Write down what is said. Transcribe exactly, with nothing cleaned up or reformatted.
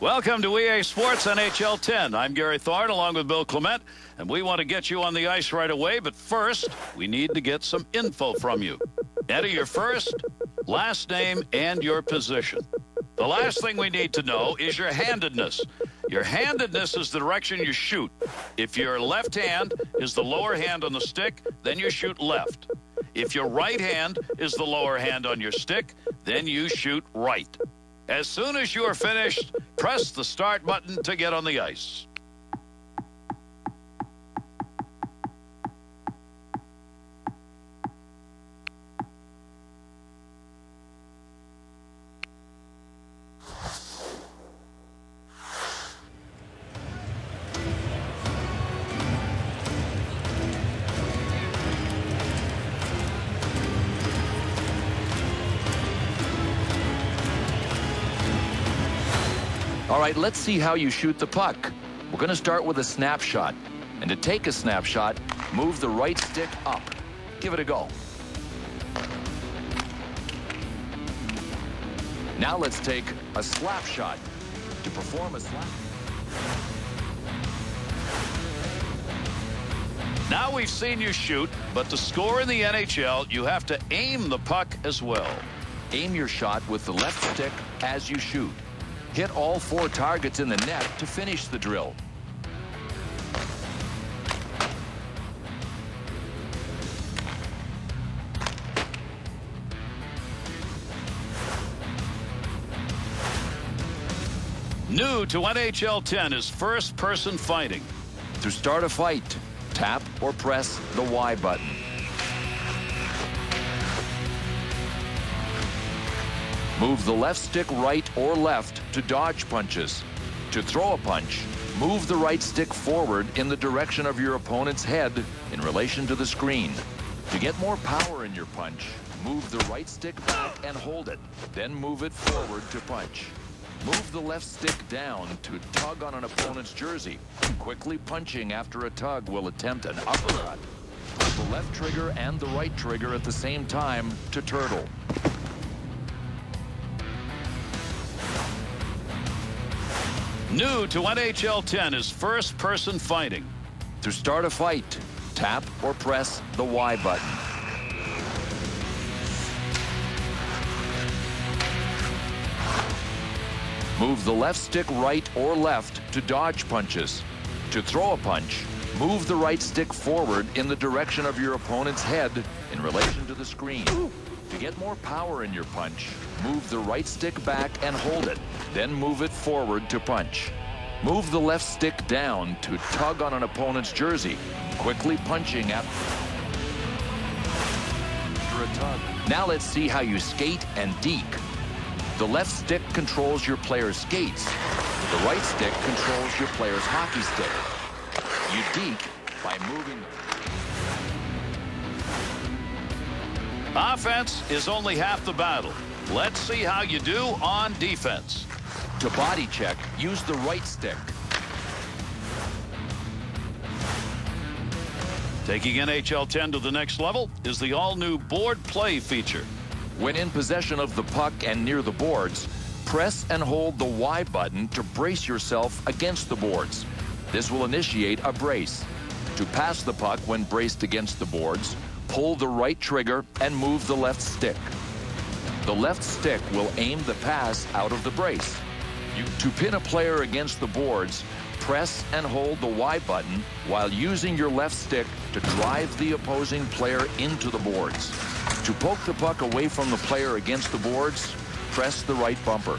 Welcome to E A Sports N H L ten. I'm Gary Thorne along with Bill Clement, and we want to get you on the ice right away, but first, we need to get some info from you. Enter your first, last name, and your position. The last thing we need to know is your handedness. Your handedness is the direction you shoot. If your left hand is the lower hand on the stick, then you shoot left. If your right hand is the lower hand on your stick, then you shoot right. As soon as you are finished, press the start button to get on the ice. All right, let's see how you shoot the puck. We're going to start with a snapshot. And to take a snapshot, move the right stick up. Give it a go. Now let's take a slap shot. To perform a slap. Now we've seen you shoot, but to score in the N H L, you have to aim the puck as well. Aim your shot with the left stick as you shoot. Hit all four targets in the net to finish the drill. New to N H L ten is first-person fighting. To start a fight, tap or press the Y button. Move the left stick right or left to dodge punches. To throw a punch, move the right stick forward in the direction of your opponent's head in relation to the screen. To get more power in your punch, move the right stick back and hold it, then move it forward to punch. Move the left stick down to tug on an opponent's jersey. Quickly punching after a tug will attempt an uppercut. Pull the left trigger and the right trigger at the same time to turtle. New to N H L ten is first-person fighting. To start a fight, tap or press the Y button. Move the left stick right or left to dodge punches. To throw a punch, move the right stick forward in the direction of your opponent's head in relation to the screen. To get more power in your punch, move the right stick back and hold it, then move it forward to punch. Move the left stick down to tug on an opponent's jersey, quickly punching after a tug. Now let's see how you skate and deke. The left stick controls your player's skates. The right stick controls your player's hockey stick. You deke by moving the... Offense is only half the battle. Let's see how you do on defense. To body check, use the right stick. Taking N H L ten to the next level is the all-new board play feature. When in possession of the puck and near the boards, press and hold the Y button to brace yourself against the boards. This will initiate a brace. To pass the puck when braced against the boards, pull the right trigger and move the left stick. The left stick will aim the pass out of the brace. You, to pin a player against the boards, press and hold the Y button while using your left stick to drive the opposing player into the boards. To poke the puck away from the player against the boards, press the right bumper.